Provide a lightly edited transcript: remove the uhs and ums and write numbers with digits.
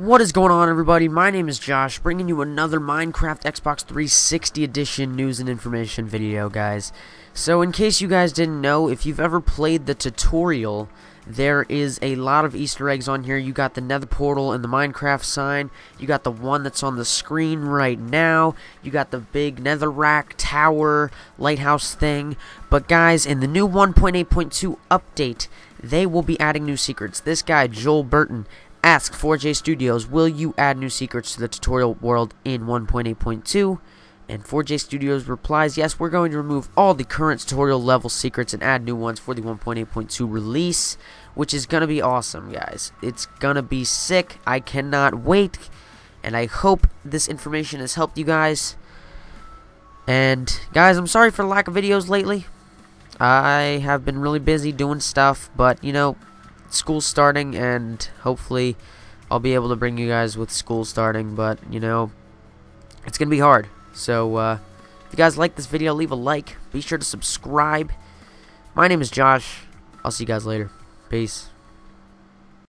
What is going on, everybody? My name is Josh, bringing you another Minecraft Xbox 360 Edition news and information video, guys. So in case you guys didn't know, if you've ever played the tutorial, there is a lot of Easter eggs on here. You got the nether portal and the Minecraft sign. You got the one that's on the screen right now. You got the big netherrack tower lighthouse thing. But guys, in the new 1.8.2 update, they will be adding new secrets. This guy, Joel Burton, ask 4J Studios, will you add new secrets to the tutorial world in 1.8.2? And 4J Studios replies, yes, we're going to remove all the current tutorial level secrets and add new ones for the 1.8.2 release, which is going to be awesome, guys. It's going to be sick. I cannot wait, and I hope this information has helped you guys. And, guys, I'm sorry for the lack of videos lately. I have been really busy doing stuff, but, you know, school starting, and hopefully I'll be able to bring you guys with school starting, but you know it's gonna be hard. So if you guys like this video, leave a like, be sure to subscribe. My name is Josh. I'll see you guys later. Peace.